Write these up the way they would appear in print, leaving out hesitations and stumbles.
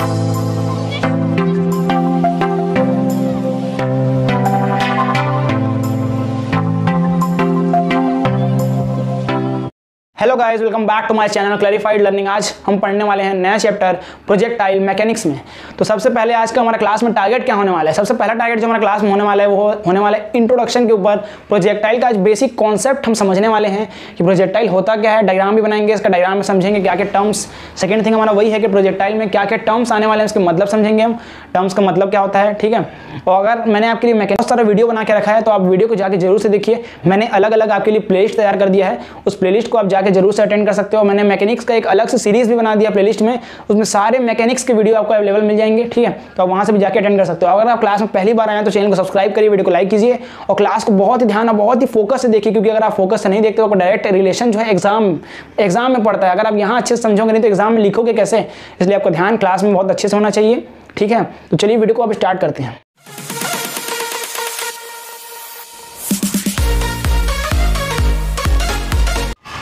Hello guys, welcome back to my channel clarified learning. आज हम पढ़ने वाले हैं नया चैप्टर प्रोजेक्टाइल मैकेनिक्स में। तो सबसे पहले आज का हमारा क्लास में टारगेट क्या होने वाला है, सबसे पहला टारगेट जो हमारा क्लास में होने वाला है वो होने वाला है इंट्रोडक्शन के ऊपर। प्रोजेक्टाइल का आज बेसिक कॉन्सेप्ट हम समझने वाले हैं कि प्रोजेक्टाइल होता क्या है, डायग्राम भी बनाएंगे इसका, डायग्राम में समझेंगे क्या क्या टर्म्स। सेकेंड थिंग हमारा वही है कि प्रोजेक्टाइल में क्या क्या टर्म्स आने वाले हैं, उसके मतलब समझेंगे हम, टर्म्स का मतलब क्या होता है, ठीक है। और अगर मैंने आपके लिए मैकेनिक्स सारा वीडियो बना के रखा है तो आप वीडियो को जाकर जरूर से देखिए। मैंने अलग अलग आपके लिए प्लेलिस्ट तैयार कर दिया है, उस प्लेलिस्ट को आप जाकर जरूर से अटेंड कर सकते हो। मैंने मैकेनिक्स का एक अलग से सीरीज भी बना दिया प्लेलिस्ट में, उसमें सारे मैकेनिक्स के वीडियो आपको अवेलेबल मिल जाएंगे, ठीक है। तो आप वहां से भी जाके अटेंड कर सकते हो। अगर आप क्लास में पहली बार आए हैं तो चैनल को सब्सक्राइब करिए, वीडियो को लाइक कीजिए और क्लास को बहुत ही ध्यान और बहुत ही फोकस से देखिए, क्योंकि अगर आप फोकस से नहीं देखते हो तो डायरेक्ट रिलेशन जो है एग्जाम में पड़ता है। अगर आप यहाँ अच्छे से समझोगे नहीं तो एग्जाम में लिखोगे कैसे, इसलिए आपको ध्यान क्लास में बहुत अच्छे से होना चाहिए, ठीक है। तो चलिए वीडियो को आप स्टार्ट करते हैं।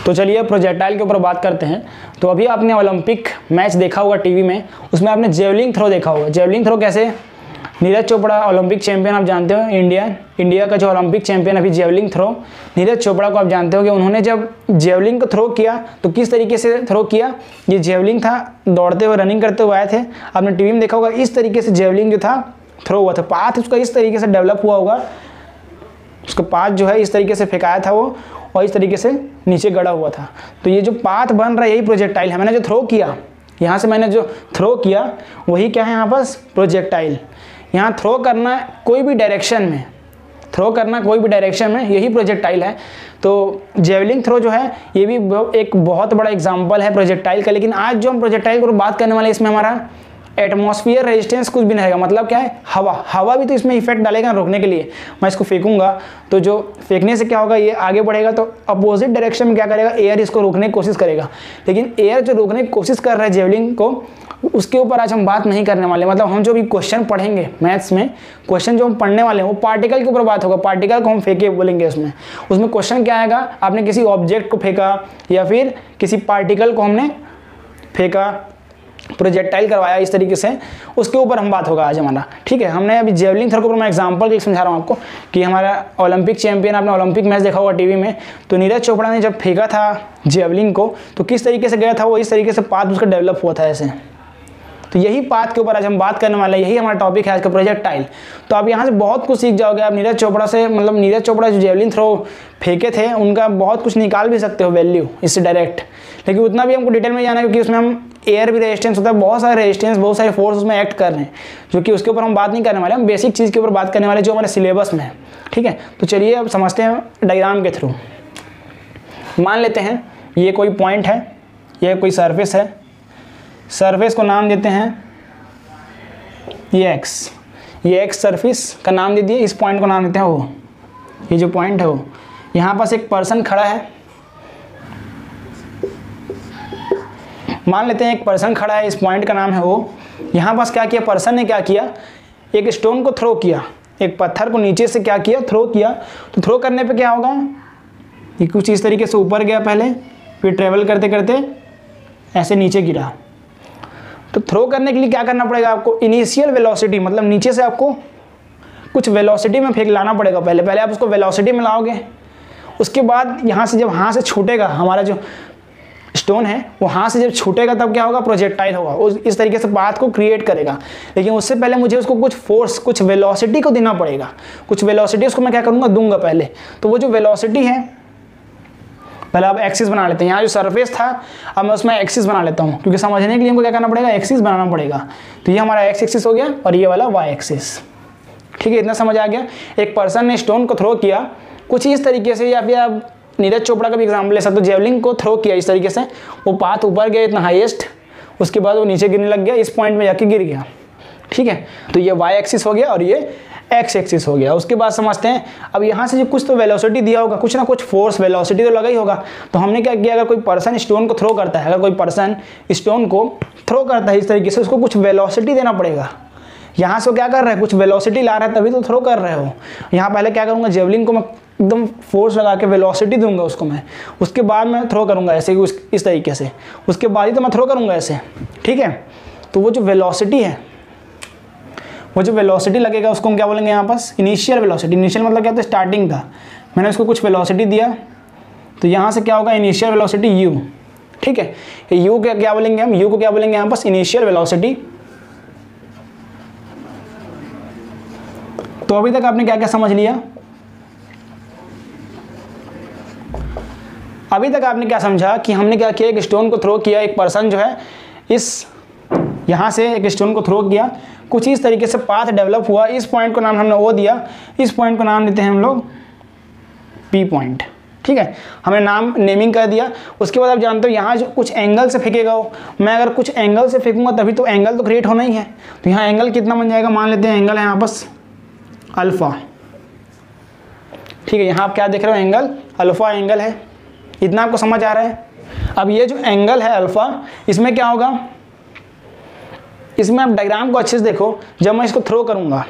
तो चलिए प्रोजेक्टाइल के ऊपर बात करते हैं। तो अभी आपने ओलंपिक मैच देखा होगा टीवी में, उसमें आपने जेवलिन थ्रो देखा होगा। जेवलिन थ्रो कैसे, नीरज चोपड़ा ओलंपिक चैंपियन, आप जानते हो इंडिया का जो ओलंपिक चैंपियन अभी जेवलिन थ्रो, नीरज चोपड़ा को आप जानते हो कि उन्होंने जब जेवलिन को थ्रो किया तो किस तरीके से थ्रो किया। ये जेवलिन था, दौड़ते हुए रनिंग करते हुए आए थे, आपने टीवी में देखा होगा इस तरीके से जेवलिन जो था थ्रो हुआ था, पाथ उसका इस तरीके से डेवलप हुआ होगा, उसका पाथ जो है इस तरीके से फेंकाया था वो, और इस तरीके से नीचे गड़ा हुआ था। तो ये जो पाथ बन रहा है यही प्रोजेक्टाइल है। मैंने जो थ्रो किया, यहाँ से मैंने जो थ्रो किया वही क्या है यहाँ पर प्रोजेक्टाइल। यहाँ थ्रो करना कोई भी डायरेक्शन में, थ्रो करना कोई भी डायरेक्शन में, यही प्रोजेक्टाइल है। तो जेवलिन थ्रो जो है ये भी एक बहुत बड़ा एग्जाम्पल है प्रोजेक्टाइल का। लेकिन आज जो हम प्रोजेक्टाइल पर बात करने वाले इसमें हमारा एटमॉस्फेयर रेजिस्टेंस कुछ भी नहीं रहेगा। मतलब क्या है, हवा भी तो इसमें इफेक्ट डालेगा रोकने के लिए। मैं इसको फेंकूंगा तो जो फेंकने से क्या होगा, ये आगे बढ़ेगा तो अपोजिट डायरेक्शन में क्या करेगा, एयर इसको रोकने की कोशिश करेगा। लेकिन एयर जो रोकने की कोशिश कर रहा है जेवलिन को, उसके ऊपर आज हम बात नहीं करने वाले। मतलब हम जो भी क्वेश्चन पढ़ेंगे मैथ्स में, क्वेश्चन जो हम पढ़ने वाले हैं वो पार्टिकल के ऊपर बात होगा। पार्टिकल को हम फेंके बोलेंगे, उसमें क्वेश्चन क्या आएगा, आपने किसी ऑब्जेक्ट को फेंका या फिर किसी पार्टिकल को हमने फेंका, प्रोजेक्टाइल करवाया इस तरीके से, उसके ऊपर हम बात होगा आज हमारा, ठीक है। हमने अभी जेवलिन थ्रो के ऊपर मैं एग्जांपल के समझा रहा हूँ आपको कि हमारा ओलंपिक चैंपियन, आपने ओलंपिक मैच देखा होगा टीवी में, तो नीरज चोपड़ा ने जब फेंका था जेवलिन को तो किस तरीके से गया था वो, इस तरीके से पाथ उसका डेवलप हुआ था ऐसे। तो यही पाथ के ऊपर आज हम बात करने वाले हैं, यही हमारा टॉपिक है आज का प्रोजेक्टाइल। तो आप यहाँ से बहुत कुछ सीख जाओगे आप नीरज चोपड़ा से। मतलब नीरज चोपड़ा जो जेवलिन थ्रो फेंके थे उनका बहुत कुछ निकाल भी सकते हो वैल्यू इससे डायरेक्ट, लेकिन उतना भी हमको डिटेल में जाना है क्योंकि उसमें हम एयर भी रेजिस्टेंस होता है, बहुत सारे रेजिस्टेंस, बहुत सारे फोर्स उसमें एक्ट कर रहे हैं, जो कि उसके ऊपर हम बात नहीं करने वाले। हम बेसिक चीज़ के ऊपर बात करने वाले जो हमारे सिलेबस में है, ठीक है। तो चलिए अब समझते हैं डायग्राम के थ्रू। मान लेते हैं ये कोई पॉइंट है, यह कोई सरफेस है, सरफेस को नाम देते हैं ये एक्स सरफेस का नाम दे दिए, इस पॉइंट को नाम देते हैं वो, ये जो पॉइंट है वो। यहाँ पास एक पर्सन खड़ा है, मान लेते हैं एक पर्सन खड़ा है, इस पॉइंट का नाम है वो। यहाँ पास क्या किया पर्सन ने, क्या किया, एक स्टोन को थ्रो किया, एक पत्थर को नीचे से क्या किया थ्रो किया। तो थ्रो करने पे क्या होगा, ये कुछ इस तरीके से ऊपर गया पहले, फिर ट्रेवल करते करते ऐसे नीचे गिरा। तो थ्रो करने के लिए क्या करना पड़ेगा आपको, इनिशियल वेलोसिटी, मतलब नीचे से आपको कुछ वेलोसिटी में फेंक लाना पड़ेगा पहले आप उसको वेलोसिटी में लाओगे, उसके बाद यहाँ से जब हाथ से छूटेगा हमारा जो स्टोन है वो, हाथ से जब छूटेगा तब क्या होगा प्रोजेक्टाइल होगा, उस इस तरीके से पाथ को क्रिएट करेगा। लेकिन उससे पहले मुझे उसको कुछ फोर्स, कुछ वेलोसिटी को देना पड़ेगा, कुछ वेलोसिटी उसको मैं क्या करूँगा दूंगा पहले। तो वो जो वेलोसिटी है, पहले आप एक्सिस बना लेते हैं, यहाँ जो सरफेस था अब मैं उसमें एक्सिस बना लेता हूँ, क्योंकि समझने के लिए हमको क्या करना पड़ेगा एक्सिस बनाना पड़ेगा। तो ये हमारा एक्स एक्सिस हो गया और ये वाला वाई एक्सिस, ठीक है। इतना समझ आ गया, एक पर्सन ने स्टोन को थ्रो किया कुछ इस तरीके से, या फिर आप नीरज चोपड़ा का भी एग्जाम्पल ले सकते हो, जेवलिन को थ्रो किया इस तरीके से, वो पाथ ऊपर गया इतना हाईएस्ट, उसके बाद वो नीचे गिरने लग गया, इस पॉइंट में जाके गिर गया, ठीक है। तो ये वाई एक्सिस हो गया और ये एक्स एक्सिस हो गया। उसके बाद समझते हैं, अब यहाँ से जो कुछ तो वेलोसिटी दिया होगा, कुछ ना कुछ फोर्स वेलोसिटी तो लगा ही होगा। तो हमने क्या किया, अगर कोई पर्सन स्टोन को थ्रो करता है, अगर कोई पर्सन स्टोन को थ्रो करता है इस तरीके से, उसको कुछ वेलोसिटी देना पड़ेगा। यहाँ से क्या कर रहा है, कुछ वेलोसिटी ला रहा है तभी तो थ्रो कर रहे हो। यहाँ पहले क्या करूँगा, जेवलिन को मैं एकदम फोर्स लगा के वेलोसिटी दूंगा उसको मैं, उसके बाद मैं थ्रो करूँगा ऐसे इस तरीके से, उसके बाद ही तो मैं थ्रो करूँगा ऐसे, ठीक है। तो वो जो वेलोसिटी है, वो जो वेलोसिटी लगेगा उसको हम क्या बोलेंगे यहाँ पास, इनिशियल वेलोसिटी। इनिशियल मतलब क्या होता है, स्टार्टिंग का। मैंने उसको कुछ वेलोसिटी दिया तो यहाँ से क्या होगा, इनिशियल वेलोसिटी u, ठीक है। u क्या क्या बोलेंगे हम, u को क्या बोलेंगे यहाँ पास, इनिशियल वेलोसिटी। तो अभी तक आपने क्या क्या समझ लिया, अभी तक आपने क्या समझा कि हमने क्या किया, एक स्टोन को थ्रो किया, एक पर्सन जो है इस यहाँ से एक स्टोन को थ्रो किया, कुछ इस तरीके से पाथ डेवलप हुआ। इस पॉइंट को नाम हमने वो दिया, इस पॉइंट को नाम देते हैं हम लोग पी पॉइंट, ठीक है। हमने नाम नेमिंग कर दिया। उसके बाद आप जानते हो यहाँ जो कुछ एंगल से फेंकेगा वो, मैं अगर कुछ एंगल से फेंकूंगा तभी तो एंगल तो क्रिएट होना ही है। तो यहाँ एंगल कितना बन जाएगा, मान लेते हैं एंगल है यहाँ बस अल्फ़ा, ठीक है। यहाँ आप क्या देख रहे हो, एंगल अल्फ़ा एंगल है। इतना आपको समझ आ रहा है। अब ये जो एंगल है अल्फ़ा, इसमें क्या होगा, इसमें आप डायग्राम को अच्छे से देखो। जब मैं इसको थ्रो करूँगा,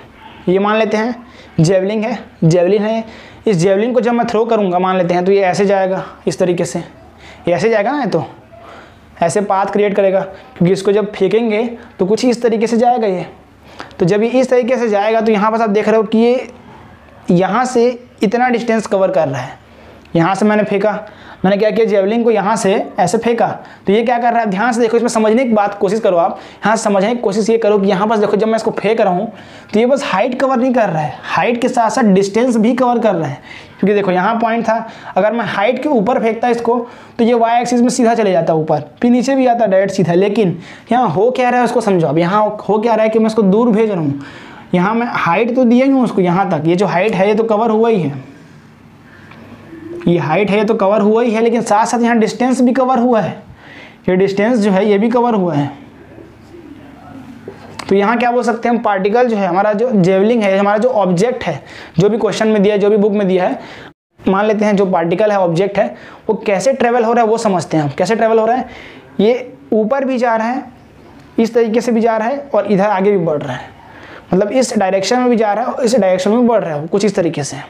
ये मान लेते हैं जेवलिन है, जेवलिन है। इस जेवलिन को जब मैं थ्रो करूँगा मान लेते हैं, तो ये ऐसे जाएगा, इस तरीके से ये ऐसे जाएगा ना, तो ऐसे पाथ क्रिएट करेगा, क्योंकि इसको जब फेंकेंगे तो कुछ इस तरीके से जाएगा ये। तो जब ये इस तरीके से जाएगा तो यहाँ पर आप देख रहे हो कि ये यहाँ से इतना डिस्टेंस कवर कर रहा है। यहाँ से मैंने फेंका, मैंने क्या किया, जेवलिन को यहाँ से ऐसे फेंका, तो ये क्या कर रहा है, ध्यान से देखो। इसमें समझने की बात कोशिश करो आप, यहाँ समझने की कोशिश ये करो कि यहाँ पास देखो, जब मैं इसको फेंक रहा हूँ तो ये बस हाइट कवर नहीं कर रहा है, हाइट के साथ साथ डिस्टेंस भी कवर कर रहा है। क्योंकि देखो यहाँ पॉइंट था, अगर मैं हाइट के ऊपर फेंकता इसको तो ये वाई एक्सिस में सीधा चले जाता ऊपर, फिर नीचे भी आता डायरेक्ट सीधा। लेकिन यहाँ हो क्या रहा है उसको समझो। अब यहाँ हो क्या रहा है कि मैं इसको दूर भेज रहा हूँ, यहाँ मैं हाइट तो दिया ही हूँ उसको, यहाँ तक ये जो हाइट है ये तो कवर हुआ ही है, ये हाइट है तो कवर हुआ ही है, लेकिन साथ साथ यहाँ डिस्टेंस भी कवर हुआ है। ये डिस्टेंस जो है ये भी कवर हुआ है। तो यहाँ क्या बोल सकते हैं हम, पार्टिकल जो है हमारा, जो जेवलिन है, हमारा जो ऑब्जेक्ट है, जो भी क्वेश्चन में दिया है, जो भी बुक में दिया है, मान लेते हैं जो पार्टिकल है, ऑब्जेक्ट है, वो कैसे ट्रेवल हो रहा है वो समझते हैं हम। कैसे ट्रेवल हो रहा है, ये ऊपर भी जा रहा है, इस तरीके से भी जा रहा है, और इधर आगे भी बढ़ रहा है, मतलब इस डायरेक्शन में भी जा रहा है और इस डायरेक्शन में बढ़ रहा है, कुछ इस तरीके से,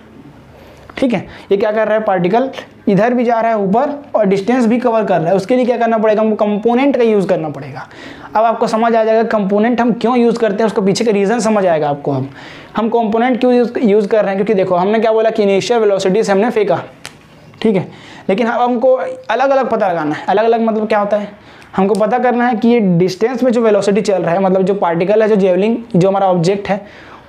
ठीक है। ये क्या कर रहा है पार्टिकल, इधर भी जा रहा है ऊपर और डिस्टेंस भी कवर कर रहा है। उसके लिए क्या करना पड़ेगा, हमको कंपोनेंट का यूज़ करना पड़ेगा। अब आपको समझ आ जाएगा कंपोनेंट हम क्यों यूज़ करते हैं, उसको पीछे का रीज़न समझ आएगा आपको। हम कंपोनेंट क्यों यूज़ कर रहे हैं, क्योंकि देखो हमने क्या बोला कि इनिशियल वेलोसिटी से हमने फेंका, ठीक है। लेकिन अब हमको अलग अलग पता लगाना है। अलग अलग मतलब क्या होता है, हमको पता करना है कि ये डिस्टेंस में जो वेलोसिटी चल रहा है, मतलब जो पार्टिकल है, जो जेवलिन, जो हमारा ऑब्जेक्ट है,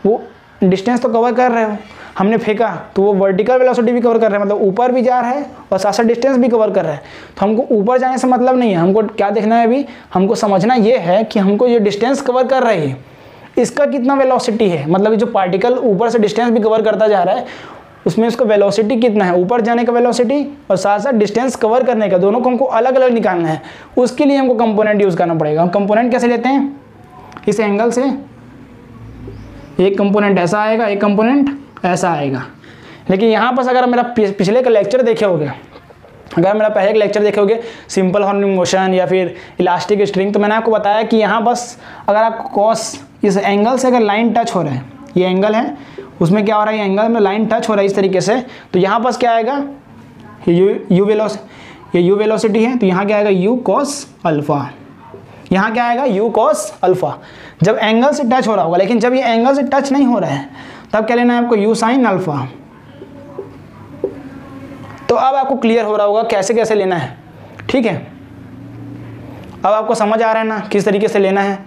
वो डिस्टेंस तो कवर कर रहे हो, हमने फेंका तो वो वर्टिकल वेलोसिटी भी कवर कर रहा है, मतलब ऊपर भी जा रहा है और साथ साथ डिस्टेंस भी कवर कर रहा है। तो हमको ऊपर जाने से मतलब नहीं है, हमको क्या देखना है अभी, हमको समझना ये है कि हमको ये डिस्टेंस कवर कर रही है, इसका कितना वेलोसिटी है, मतलब जो पार्टिकल ऊपर से डिस्टेंस भी कवर करता जा रहा है उसमें उसका वेलोसिटी कितना है, ऊपर जाने का वेलोसिटी और साथ साथ डिस्टेंस कवर करने का, दोनों को हमको अलग अलग निकालना है। उसके लिए हमको कंपोनेंट यूज़ करना पड़ेगा। हम कंपोनेंट कैसे लेते हैं, इस एंगल से एक कंपोनेंट ऐसा आएगा, एक कंपोनेंट ऐसा आएगा। लेकिन यहाँ पर अगर मेरा पिछले का लेक्चर देखे होगे, अगर मेरा पहले का लेक्चर देखे होगे, सिंपल हॉर्निंग मोशन या फिर इलास्टिक स्ट्रिंग, तो मैंने आपको बताया कि यहाँ बस अगर आप कॉस, इस एंगल से अगर लाइन टच हो रहा है, ये एंगल है उसमें क्या हो रहा है, ये एंगल में लाइन टच हो रहा है इस तरीके से, तो यहाँ बस क्या आएगा, ये यू वेलोसिटी है, तो यहाँ क्या आएगा यू कॉस अल्फ़ा, यहाँ क्या आएगा यू कॉस अल्फ़ा। जब एंगल से टच हो रहा होगा, लेकिन जब ये एंगल से टच नहीं हो रहा है तब क्या लेना है आपको, यू साइन अल्फ़ा। तो अब आपको क्लियर हो रहा होगा कैसे कैसे लेना है, ठीक है। अब आपको समझ आ रहा है ना किस तरीके से लेना है।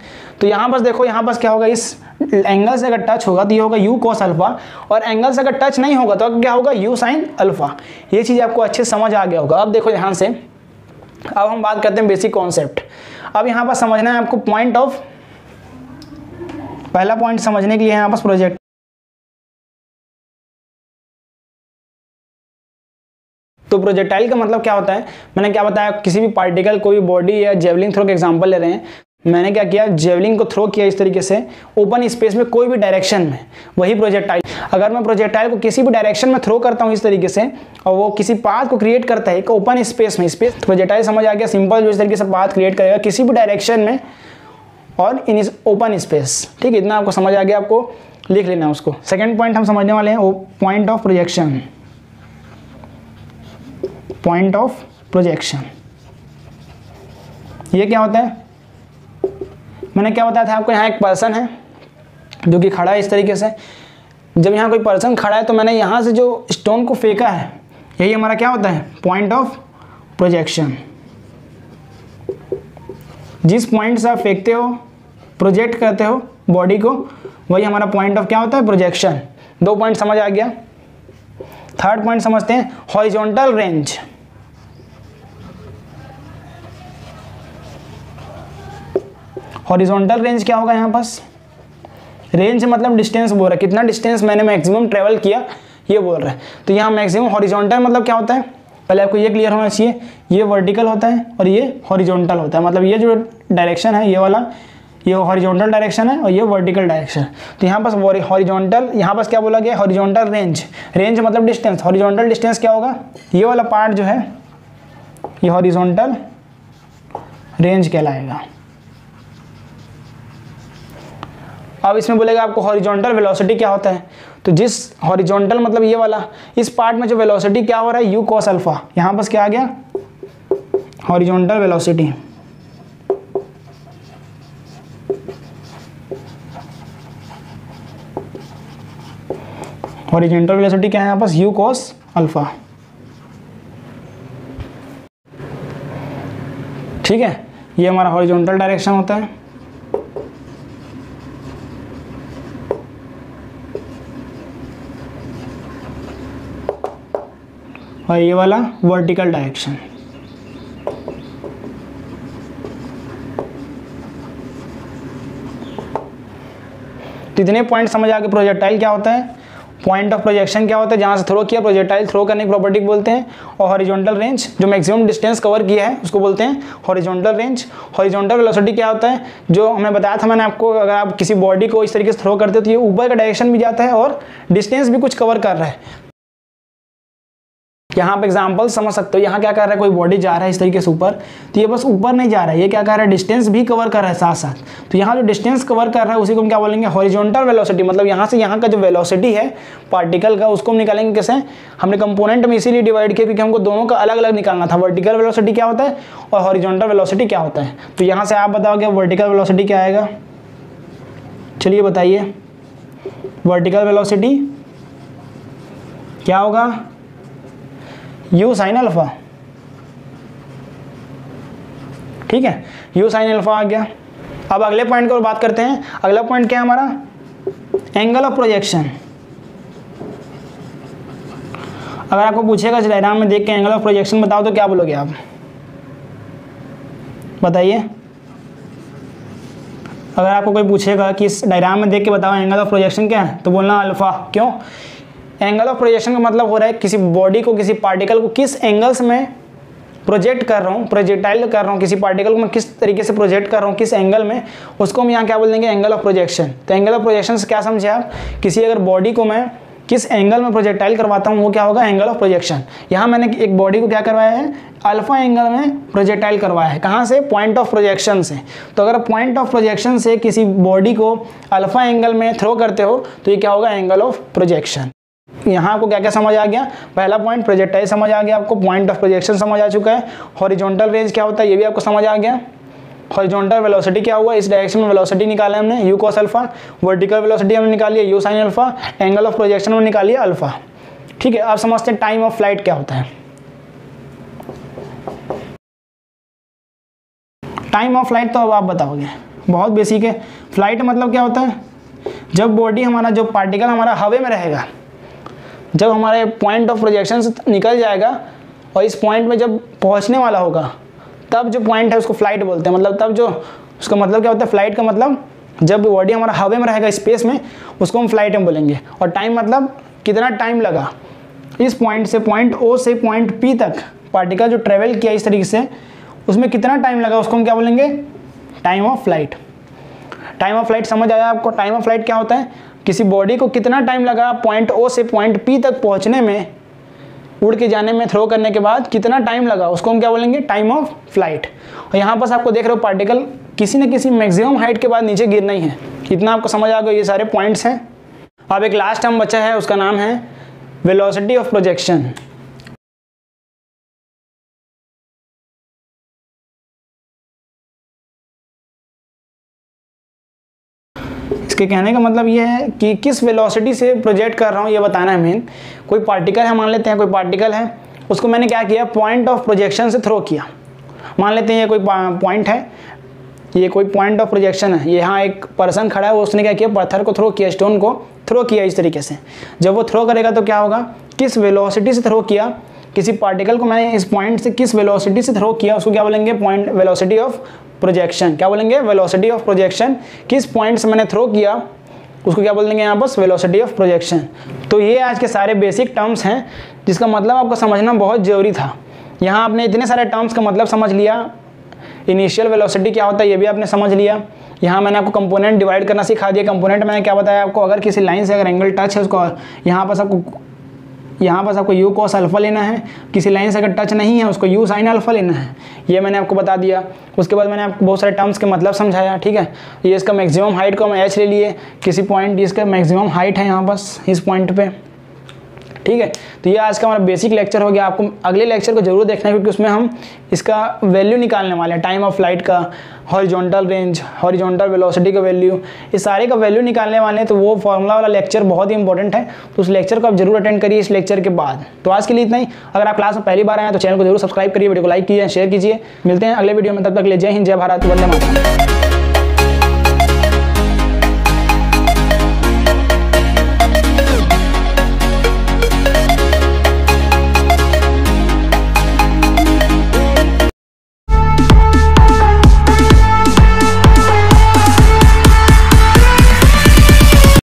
तो यहाँ बस देखो, यहाँ बस क्या होगा, इस एंगल से अगर टच होगा तो ये होगा यू कॉस अल्फ़ा, और एंगल से अगर टच नहीं होगा तो क्या होगा यू साइन अल्फ़ा। ये चीज़ आपको अच्छे से समझ आ गया होगा। अब देखो ध्यान से, अब हम बात करते हैं बेसिक कॉन्सेप्ट। अब यहाँ पर समझना है आपको पॉइंट ऑफ, पहला पॉइंट समझने के लिए यहाँ पर प्रोजेक्ट, तो प्रोजेक्टाइल का मतलब क्या होता है, मैंने क्या बताया, किसी भी पार्टिकल, कोई बॉडी या जेवलिन थ्रो के एग्जांपल ले रहे हैं। मैंने क्या किया, जेवलिन को थ्रो किया इस तरीके से ओपन स्पेस में, कोई भी डायरेक्शन में, वही प्रोजेक्टाइल। अगर मैं प्रोजेक्टाइल को किसी भी डायरेक्शन में थ्रो करता हूँ इस तरीके से, और वो किसी पाथ को क्रिएट करता है एक ओपन स्पेस में, स्पेस प्रोजेक्टाइल समझ आ गया, सिंपल जो इस तरीके से पाथ क्रिएट करेगा किसी भी डायरेक्शन में और इन ओपन स्पेस, ठीक है। इतना आपको समझ आ गया, आपको लिख लेना है उसको। सेकेंड पॉइंट हम समझने वाले हैं, point of projection, point of projection. ये क्या होता है, मैंने क्या बताया था आपको, यहाँ एक पर्सन है जो कि खड़ा है इस तरीके से। जब यहाँ कोई पर्सन खड़ा है तो मैंने यहाँ से जो स्टोन को फेंका है, यही हमारा क्या होता है, पॉइंट ऑफ प्रोजेक्शन। जिस पॉइंट से आप फेंकते हो, प्रोजेक्ट करते हो बॉडी को, वही हमारा पॉइंट ऑफ क्या होता है, प्रोजेक्शन। दो पॉइंट समझ आ गया। थर्ड पॉइंट समझते हैं, हॉरिजॉन्टल रेंज। हॉरिजॉन्टल रेंज क्या होगा, यहाँ पास रेंज मतलब डिस्टेंस बोल रहा है, कितना डिस्टेंस मैंने मैक्सिमम ट्रेवल किया ये बोल रहा है। तो यहाँ मैक्सिमम हॉरिजॉन्टल मतलब क्या होता है, पहले आपको ये क्लियर होना चाहिए, ये वर्टिकल होता है और ये हॉरिजॉन्टल होता है। मतलब ये जो डायरेक्शन है ये वाला, ये हॉरिजॉन्टल डायरेक्शन है और ये वर्टिकल डायरेक्शन। तो यहाँ पास हॉरिजॉन्टल, यहाँ पास क्या बोला गया, हॉरिजॉन्टल रेंज। रेंज मतलब डिस्टेंस। हॉरिजॉन्टल डिस्टेंस क्या होगा, ये वाला पार्ट जो है ये हॉरिजॉन्टल रेंज कहलाएगा। अब इसमें बोलेगा आपको हॉरिजॉन्टल वेलोसिटी क्या होता है। तो जिस हॉरिजॉन्टल मतलब ये वाला, इस पार्ट में जो वेलोसिटी क्या हो रहा है, यू कॉस अल्फा। यहाँ पास क्या आ गया, हॉरिजॉन्टल वेलोसिटी। हॉरिजॉन्टल वेलोसिटी क्या है यहाँ पास, यू कॉस अल्फा। ठीक है, ये हमारा हॉरिजॉन्टल डायरेक्शन होता है। और ये वाला वर्टिकल डायरेक्शन। तो इतने पॉइंट समझ आके प्रोजेक्टाइल क्या होता है, पॉइंट ऑफ प्रोजेक्शन क्या होता है, जहाँ से थ्रो किया, प्रोजेक्टाइल थ्रो करने की प्रॉपर्टी को बोलते हैं। और हॉरिजॉन्टल रेंज, जो मैक्सिमम डिस्टेंस कवर किया है उसको बोलते हैं हॉरिजॉन्टल रेंज। हॉरिजॉन्टल वेलोसिटी क्या होता है, जो हमें बताया था मैंने आपको, अगर आप किसी बॉडी को इस तरीके से थ्रो करते हो तो ये ऊपर का डायरेक्शन भी जाता है और डिस्टेंस भी कुछ कवर कर रहा है। यहाँ पे एग्जाम्पल समझ सकते हो, यहाँ क्या कर रहा है, कोई बॉडी जा रहा है इस तरीके से ऊपर, तो ये बस ऊपर नहीं जा रहा है, ये क्या कर रहा है, डिस्टेंस भी कवर कर रहा है साथ साथ। तो यहाँ जो डिस्टेंस कवर कर रहा है उसी को हम क्या बोलेंगे, हॉरिजॉन्टल वेलोसिटी। मतलब यहाँ से यहाँ का जो वेलोसिटी है पार्टिकल का, उसको हम निकालेंगे कैसे, हमने कंपोनेंट में इसीलिए डिवाइड किया क्योंकि हमको दोनों का अलग अलग निकालना था। वर्टिकल वेलोसिटी क्या होता है और हॉरिजॉन्टल वेलोसिटी क्या होता है। तो यहाँ से आप बताओगे वर्टिकल वेलोसिटी क्या आएगा, चलिए बताइए वर्टिकल वेलोसिटी क्या होगा, यू साइन अल्फा। ठीक है, यू साइन अल्फा आ गया। अब अगले पॉइंट की ओर बात करते हैं। अगला पॉइंट क्या है हमारा, एंगल ऑफ प्रोजेक्शन। अगर आपको पूछेगा डायग्राम में देख के एंगल ऑफ प्रोजेक्शन बताओ तो क्या बोलोगे आप, बताइए। अगर आपको कोई पूछेगा कि इस डायग्राम में देख के बताओ एंगल ऑफ प्रोजेक्शन क्या है, तो बोलना अल्फा। क्यों, एंगल ऑफ प्रोजेक्शन का मतलब हो रहा है किसी बॉडी को, किसी पार्टिकल को किस एंगल से मैं प्रोजेक्ट कर रहा हूँ, प्रोजेक्टाइल कर रहा हूँ, किसी पार्टिकल को मैं किस तरीके से प्रोजेक्ट कर रहा हूँ, किस एंगल में, उसको हम यहाँ क्या बोल देंगे, एंगल ऑफ प्रोजेक्शन। तो एंगल ऑफ प्रोजेक्शन से क्या समझे आप, किसी अगर बॉडी को मैं किस एंगल में प्रोजेक्टाइल करवाता हूँ वो क्या होगा, एंगल ऑफ प्रोजेक्शन। यहाँ मैंने एक बॉडी को क्या करवाया है, अल्फा एंगल में प्रोजेक्टाइल करवाया है। कहाँ से, पॉइंट ऑफ प्रोजेक्शन से। तो अगर पॉइंट ऑफ प्रोजेक्शन से किसी बॉडी को अल्फा एंगल में थ्रो करते हो तो ये क्या होगा, एंगल ऑफ प्रोजेक्शन। यहाँ आपको क्या क्या समझ आ गया, पहला पॉइंट प्रोजेक्टाइल समझ आ गया आपको, पॉइंट ऑफ प्रोजेक्शन समझ आ चुका है, हॉरिजॉन्टल रेंज क्या होता है ये भी आपको समझ आ गया, हॉरिजॉन्टल वेलोसिटी क्या हुआ, इस डायरेक्शन में वेलोसिटी निकाला हमने u cos alpha, vertical velocity हमने निकाली है u sine alpha, angle of projection में निकाली है अल्फा। ठीक है, आप समझते हैं टाइम ऑफ फ्लाइट क्या होता है। टाइम ऑफ फ्लाइट तो अब आप बताओगे, बहुत बेसिक है। फ्लाइट मतलब क्या होता है, जब बॉडी हमारा, जो पार्टिकल हमारा हवा में रहेगा, जब हमारे पॉइंट ऑफ प्रोजेक्शन से निकल जाएगा और इस पॉइंट में जब पहुंचने वाला होगा तब जो पॉइंट है उसको फ्लाइट बोलते हैं। मतलब तब जो उसका मतलब क्या होता है, फ्लाइट का मतलब जब बॉडी हमारा हवा में रहेगा स्पेस में, उसको हम फ्लाइट में बोलेंगे। और टाइम मतलब कितना टाइम लगा इस पॉइंट से, पॉइंट ओ से पॉइंट पी तक पार्टिकल जो ट्रेवल किया इस तरीके से, उसमें कितना टाइम लगा उसको हम क्या बोलेंगे, time of flight. Time of flight समझ आया आपको, टाइम ऑफ फ्लाइट क्या होता है, किसी बॉडी को कितना टाइम लगा पॉइंट ओ से पॉइंट पी तक पहुंचने में, उड़ के जाने में, थ्रो करने के बाद कितना टाइम लगा उसको हम क्या बोलेंगे, टाइम ऑफ फ्लाइट। और यहाँ पास आपको देख रहे हो पार्टिकल किसी न किसी मैक्सिमम हाइट के बाद नीचे गिरना ही है। इतना आपको समझ आ गया, ये सारे पॉइंट्स हैं। अब एक लास्ट टर्म बचा है, उसका नाम है वेलोसिटी ऑफ प्रोजेक्शन। इसके कहने का मतलब ये है कि किस वेलोसिटी से प्रोजेक्ट कर रहा हूँ, ये बताना है मेन। कोई पार्टिकल है, मान लेते हैं कोई पार्टिकल है, उसको मैंने क्या किया, पॉइंट ऑफ प्रोजेक्शन से थ्रो किया। मान लेते हैं ये कोई पॉइंट है, ये कोई पॉइंट ऑफ प्रोजेक्शन है। यहाँ एक पर्सन खड़ा है, उसने क्या किया, पत्थर को थ्रो किया, स्टोन को थ्रो किया। इस तरीके से जब वो थ्रो करेगा तो क्या होगा, किस वेलोसिटी से थ्रो किया, किसी पार्टिकल को मैंने इस पॉइंट से किस वेलोसिटी से थ्रो किया, उसको क्या बोलेंगे, पॉइंट वेलोसिटी ऑफ प्रोजेक्शन। क्या बोलेंगे, वेलोसिटी ऑफ प्रोजेक्शन। किस पॉइंट से मैंने थ्रो किया उसको क्या बोल देंगे यहाँ बस, वेलोसिटी ऑफ प्रोजेक्शन। तो ये आज के सारे बेसिक टर्म्स हैं जिसका मतलब आपको समझना बहुत ज़रूरी था। यहाँ आपने इतने सारे टर्म्स का मतलब समझ लिया, इनिशियल वेलोसिटी क्या होता है ये भी आपने समझ लिया। यहाँ मैंने आपको कंपोनेंट डिवाइड करना सिखा दिया। कंपोनेंट मैंने क्या बताया आपको, अगर किसी लाइन से अगर एंगल टच है उसको यहाँ पर आपको यू कॉस अल्फा लेना है, किसी लाइन से अगर टच नहीं है उसको यू साइन अल्फा लेना है, ये मैंने आपको बता दिया। उसके बाद मैंने आपको बहुत सारे टर्म्स के मतलब समझाया, ठीक है। ये इसका मैक्सिमम हाइट को हम एच ले लिए, किसी पॉइंट इसका मैक्सिमम हाइट है यहाँ बस इस पॉइंट पे, ठीक है। तो ये आज का हमारा बेसिक लेक्चर हो गया। आपको अगले लेक्चर को जरूर देखना है क्योंकि उसमें हम इसका वैल्यू निकालने वाले हैं, टाइम ऑफ फ्लाइट का, हॉरिजॉन्टल रेंज, हॉरिजॉन्टल वेलोसिटी का वैल्यू, इस सारे का वैल्यू निकालने वाले हैं। तो वो फॉर्मूला वाला लेक्चर बहुत ही इंपॉर्टेंट है, तो उस लेक्चर को आप जरूर अटेंड करिए इस लेक्चर के बाद। तो आज के लिए इतना ही। अगर आप क्लास में पहली बार आए हैं तो चैनल को जरूर सब्सक्राइब करिए, वीडियो को लाइक कीजिए, शेयर कीजिए। मिलते हैं अगले वीडियो में, तब तक के लिए जय हिंद, जय भारत, वंदे मातरम।